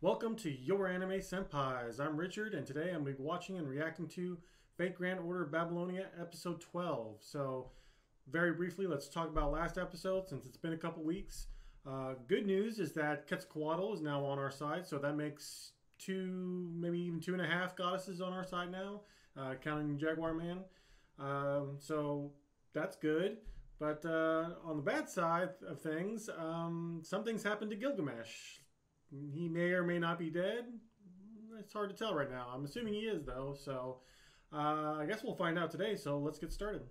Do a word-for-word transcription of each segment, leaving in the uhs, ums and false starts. Welcome to Your Anime Senpais. I'm Richard, and today I'm going to be watching and reacting to Fate Grand Order of Babylonia Episode twelve. So, very briefly, let's talk about last episode since it's been a couple weeks. Uh, good news is that Quetzalcoatl is now on our side, so that makes two, maybe even two and a half goddesses on our side now, uh, counting Jaguar Man. Um, so, that's good. But uh, on the bad side of things, um, something's happened to Gilgamesh. He may or may not be dead. It's hard to tell right now. I'm assuming he is, though, so uh, I guess we'll find out today, so let's get started.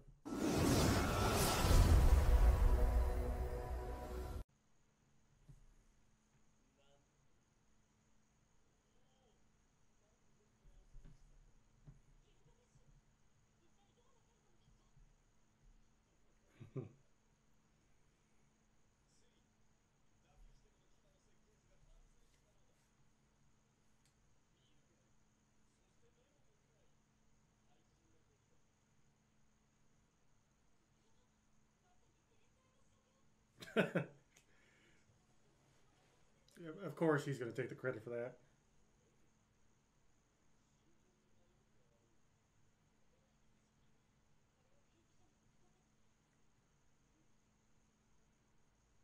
Of course he's going to take the credit for that.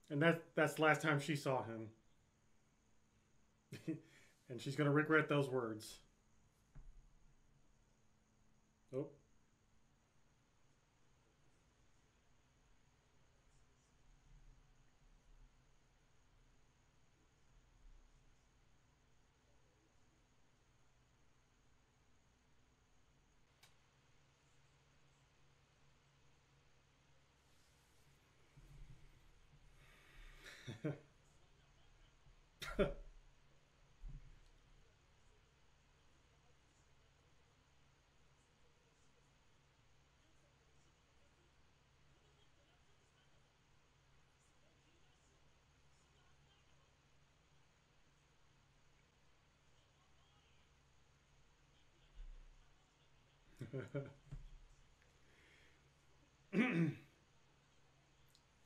And that that's the last time she saw him. And she's going to regret those words. Oh.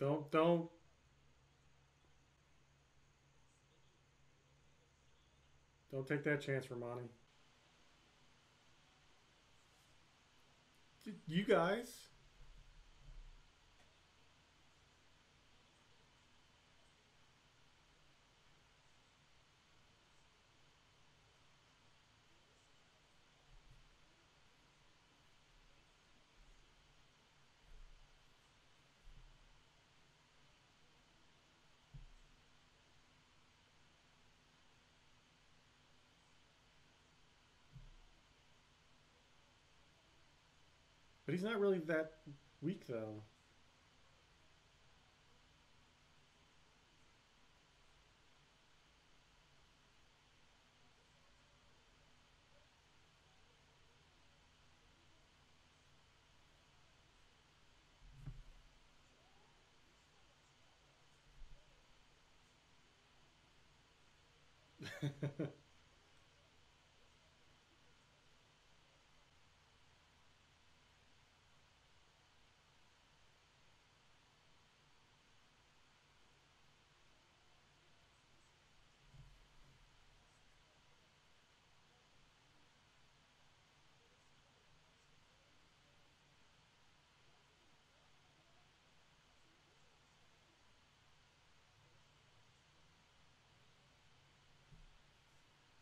don't don't don't take that chance, Romani. You guys. But he's not really that weak, though.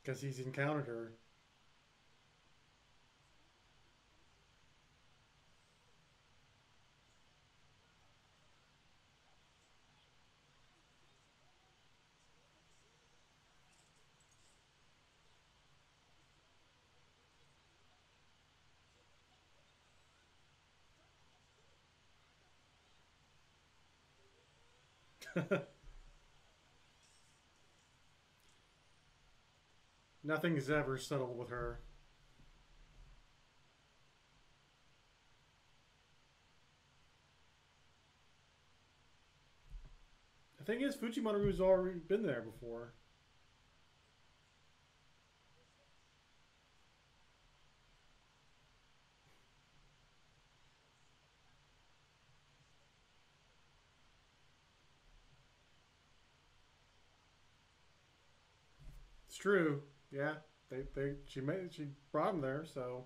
Because he's encountered her. Nothing is ever settled with her. The thing is, Fujimaru's already been there before. It's true. Yeah, they they she made she brought him there. So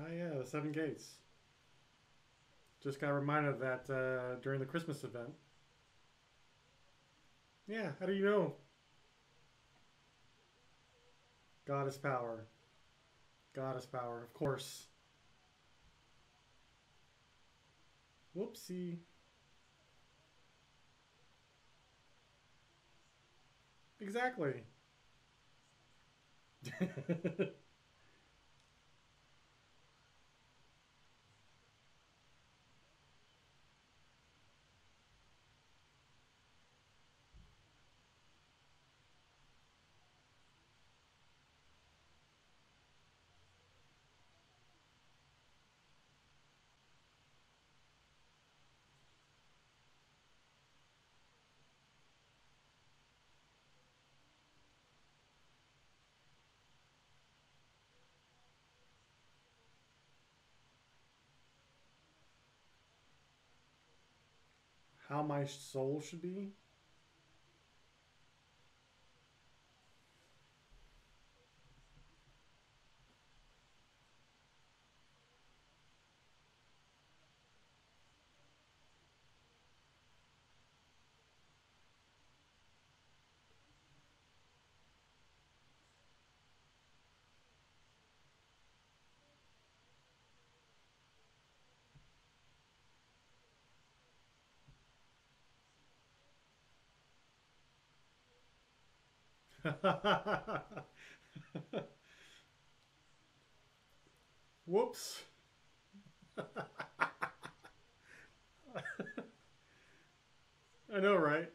oh yeah, the Seven Gates. Just got reminded of that uh, during the Christmas event. Yeah, how do you know? Goddess power. Goddess power, of course. Whoopsie. Exactly. How my soul should be? Whoops. I know, right?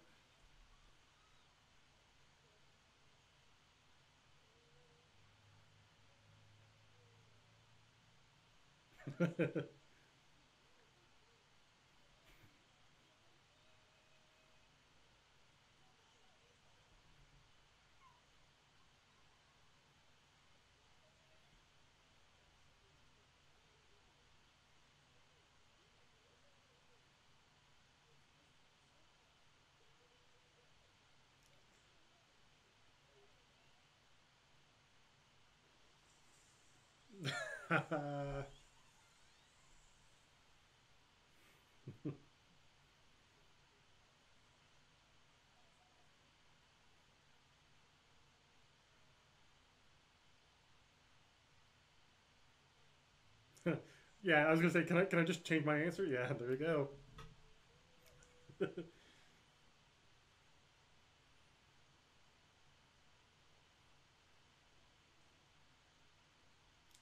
Yeah, I was gonna say, can I can I just change my answer? Yeah, there you go.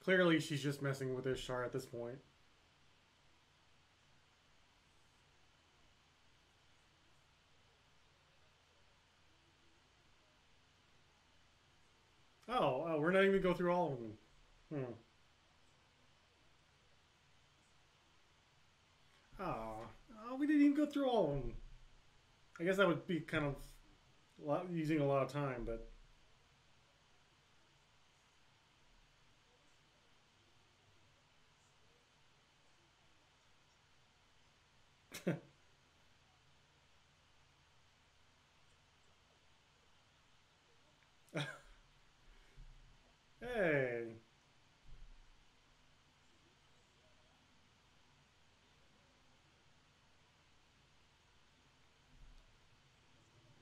Clearly, she's just messing with Ishtar at this point. Oh, oh, we're not even going to go through all of them. Hmm. Oh, oh, we didn't even go through all of them. I guess that would be kind of a lot, using a lot of time, but... Hey.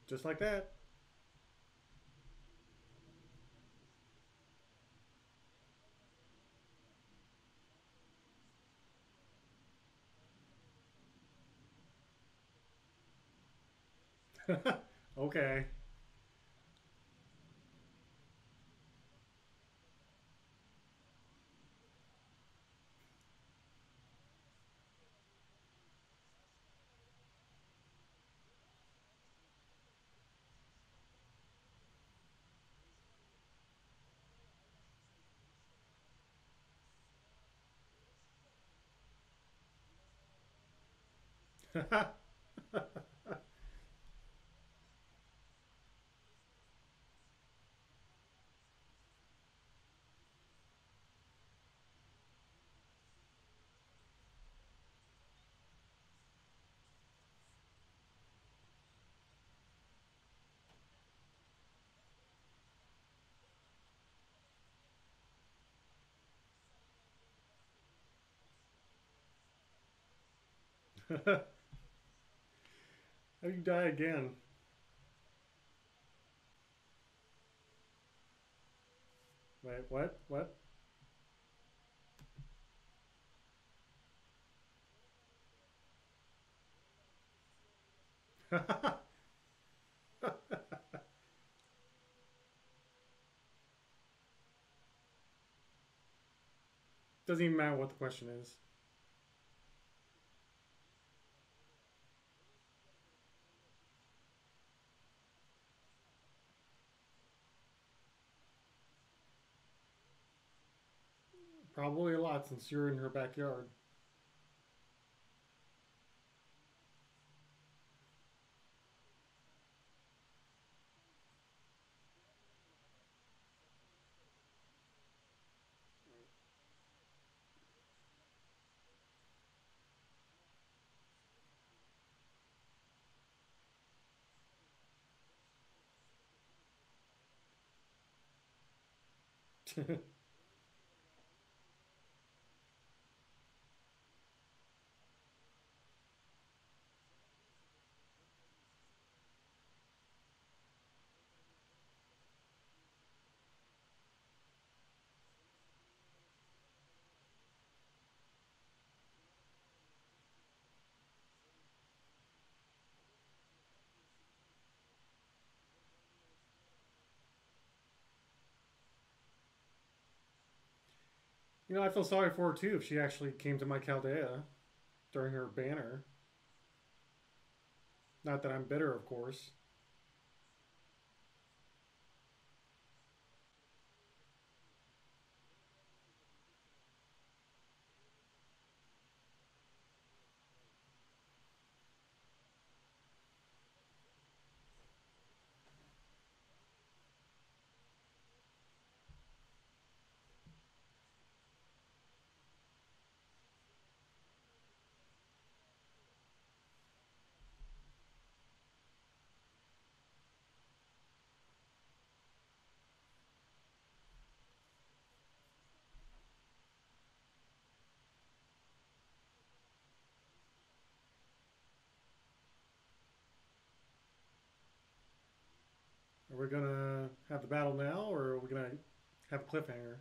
Just like that. Okay. I can die again. Wait, what? What? Doesn't even matter what the question is. Probably a lot since you're in her backyard. You know, I feel sorry for her too if she actually came to my Chaldea during her banner. Not that I'm bitter, of course. We're gonna have the battle now, or are we gonna have a cliffhanger?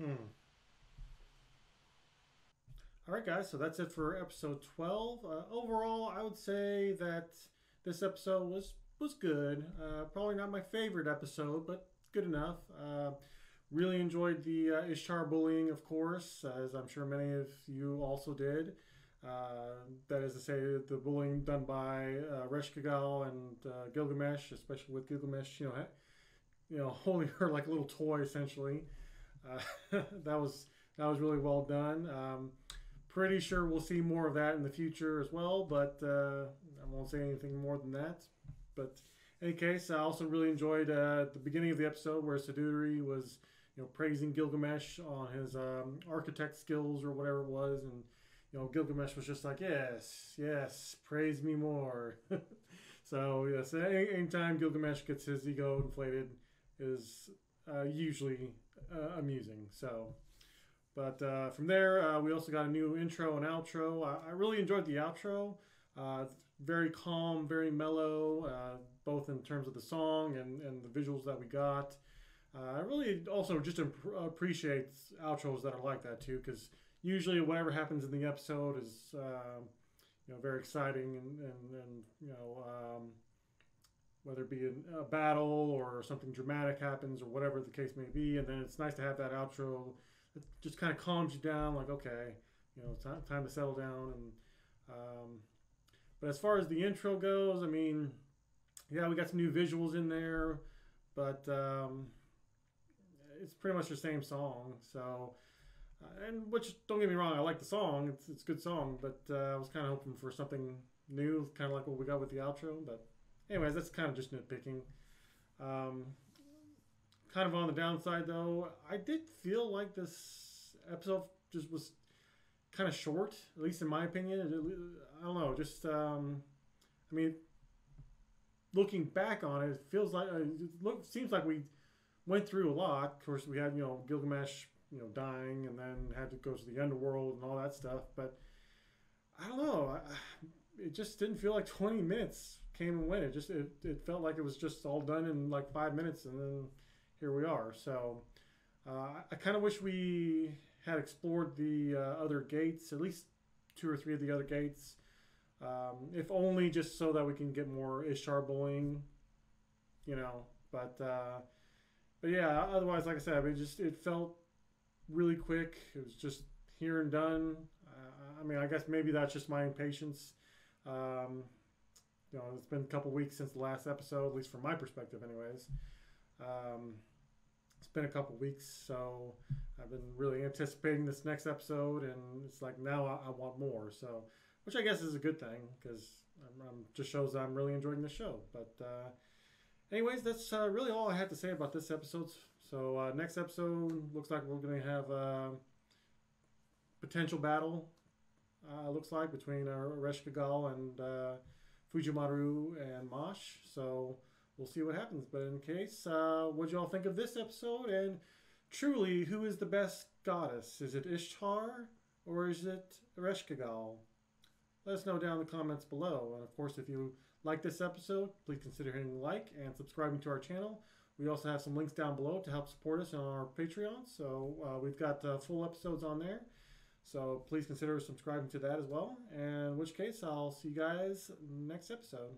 Hmm. All right, guys, so that's it for episode twelve. Uh, overall, I would say that this episode was, was good. Uh, probably not my favorite episode, but good enough. Uh, really enjoyed the uh, Ishtar bullying, of course, as I'm sure many of you also did. Uh, that is to say, the bullying done by uh, Ereshkigal and uh, Gilgamesh, especially with Gilgamesh, you know, you know, holding her like a little toy, essentially. uh, that was that was really well done. Um, pretty sure we'll see more of that in the future as well, but uh, I won't say anything more than that. But in any case, I also really enjoyed uh, the beginning of the episode where Siduri was, you know, praising Gilgamesh on his um, architect skills or whatever it was, and you know, Gilgamesh was just like, yes, yes, praise me more. So, yes, any, anytime Gilgamesh gets his ego inflated is uh, usually uh, amusing. So, but uh, from there, uh, we also got a new intro and outro. I, I really enjoyed the outro. Uh, very calm, very mellow, uh, both in terms of the song and, and the visuals that we got. Uh, I really also just imp- appreciate outros that are like that, too, because usually whatever happens in the episode is, uh, you know, very exciting and, and, and you know, um, whether it be a, a battle or something dramatic happens or whatever the case may be. And then it's nice to have that outro that just kind of calms you down, like, okay, you know, time, time to settle down. And um, but as far as the intro goes, I mean, yeah, we got some new visuals in there, but um, it's pretty much the same song, so... And which, don't get me wrong, I like the song. It's, it's a good song, but uh, I was kind of hoping for something new, kind of like what we got with the outro. But anyways, that's kind of just nitpicking. Um, kind of on the downside, though, I did feel like this episode just was kind of short, at least in my opinion. I don't know, just, um, I mean, looking back on it, it feels like, it look, seems like we went through a lot. Of course, we had, you know, Gilgamesh, you know, dying, and then had to go to the underworld and all that stuff. But I don't know. I, it just didn't feel like twenty minutes came and went. It just it, it felt like it was just all done in like five minutes, and then here we are. So uh, I kind of wish we had explored the uh, other gates, at least two or three of the other gates, um, if only just so that we can get more Ishtar bullying, you know. But uh, but yeah, otherwise, like I said, I mean, just it felt really quick. It was just here and done. Uh, I mean, I guess maybe that's just my impatience. Um, you know, it's been a couple weeks since the last episode, at least from my perspective anyways. Um, it's been a couple weeks, so I've been really anticipating this next episode, and it's like now I, I want more. So, which I guess is a good thing, because it just shows that I'm really enjoying the show. But uh, anyways, that's uh, really all I had to say about this episode. So uh, next episode looks like we're going to have a potential battle, uh, looks like, between uh, Ereshkigal and uh, Fujimaru and Mosh. So we'll see what happens. But in case, uh, what'd y'all think of this episode? And truly, who is the best goddess? Is it Ishtar or is it Ereshkigal? Let us know down in the comments below. And of course, if you like this episode, please consider hitting like and subscribing to our channel. We also have some links down below to help support us on our Patreon. So uh, we've got uh, full episodes on there. So please consider subscribing to that as well. And in which case, I'll see you guys next episode.